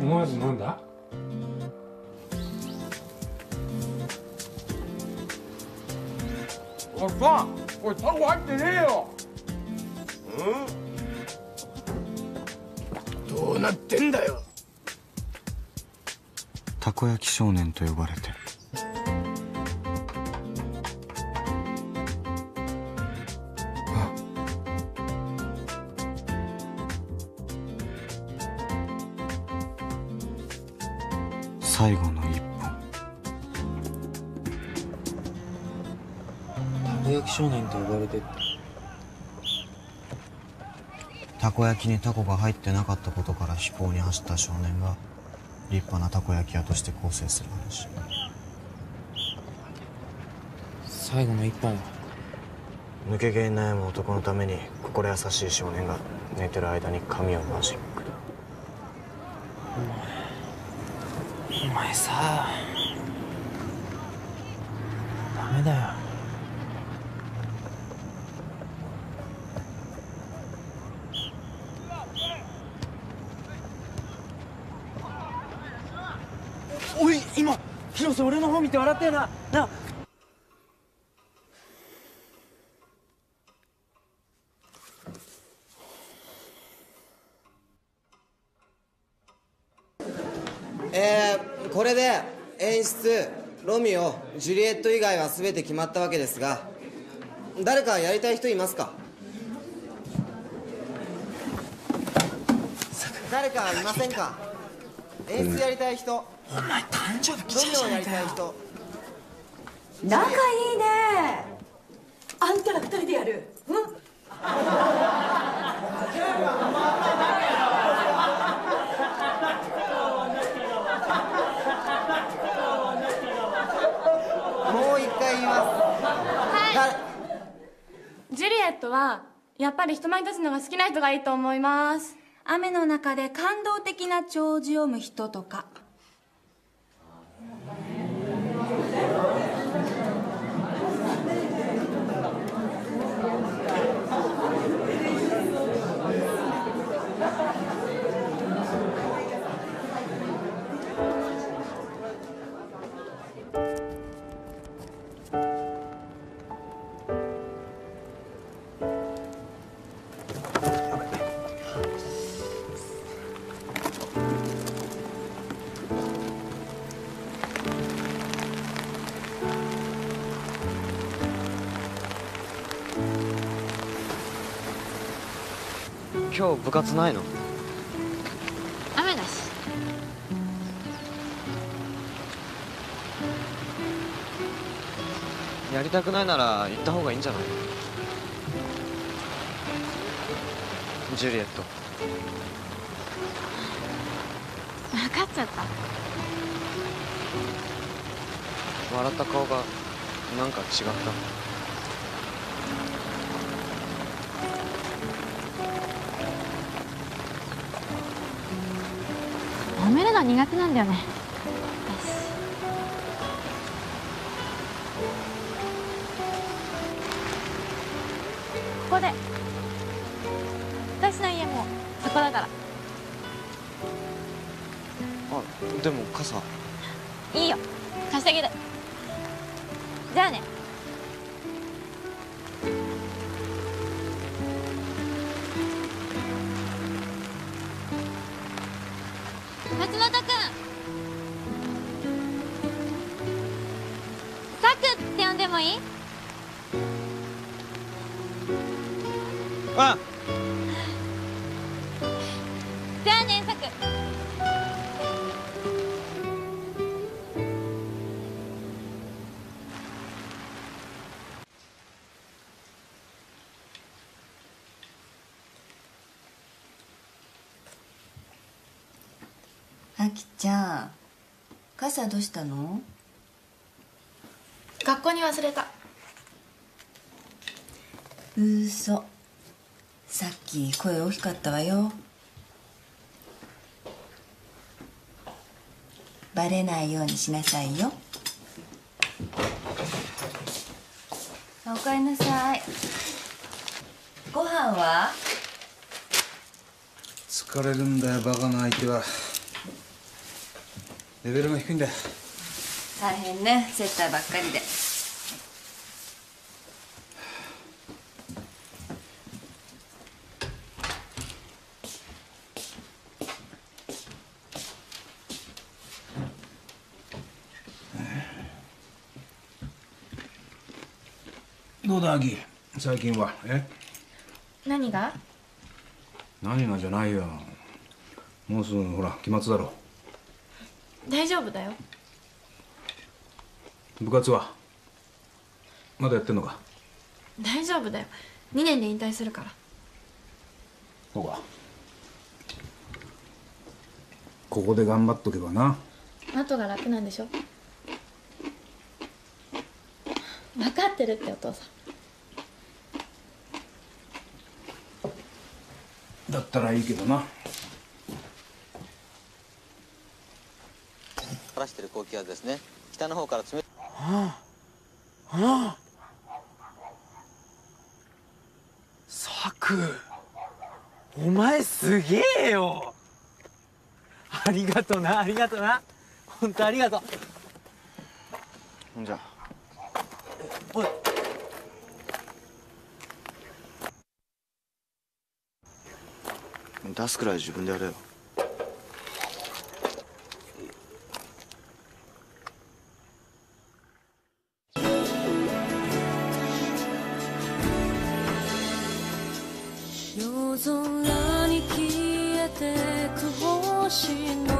思わず飲んだ。おっさん、これタコ入ってねえよ。うん、どうなってんだよ。たこ焼き少年と呼ばれてる。最後の一本。たこ焼き少年と呼ばれてって、たこ焼きにタコが入ってなかったことから非行に走った少年が立派なたこ焼き屋として構成する話。最後の一本は抜け毛に悩む男のために心優しい少年が寝てる間に髪をマジックだ。お前さあ、ダメだよ。おい、今広瀬俺の方見て笑ったよな。な、これで演出ロミオ・ジュリエット以外は全て決まったわけですが、誰かやりたい人いますか？誰かいませんか？演出やりたい人、お前誕生日来ちゃうじゃん。ロミオやりたい人。仲いいね。あんたら二人でやる。ジュリエットはやっぱり人前に立つのが好きな人がいいと思います。雨の中で感動的な弔辞を読む人とか。今日部活ないの？雨だし。やりたくないなら行った方がいいんじゃない？ジュリエット。分かっちゃった。笑った顔がなんか違った。褒めるの苦手なんだよね。ここで、私の家もそこだから。あ、でも傘。いいよ、貸してあげる。じゃあね。松本君、サクって呼んでもいい？あ、じゃあね、サク。あきちゃん、傘どうしたの？学校に忘れた。嘘。さっき声大きかったわよ。バレないようにしなさいよ。おかえりなさい。ご飯は？疲れるんだよ、バカな相手は。レベルも低いんだ。大変ね、接待ばっかりで。どうだ、アキ、最近は。何が？何がじゃないよ。もうすぐほら期末だろ。大丈夫だよ。部活はまだやってんのか？大丈夫だよ、2年で引退するから。そうか、ここで頑張っとけばな、後が楽なんでしょ。分かってるって、お父さん。だったらいいけどな。晴らしてる高気圧ですね。北の方から冷たい。ああ、ああ。サク、お前すげえよ。ありがとな、ありがとな。本当ありがとう。じゃあ。おい、出すくらい自分でやれよ。夜空に消えてく星の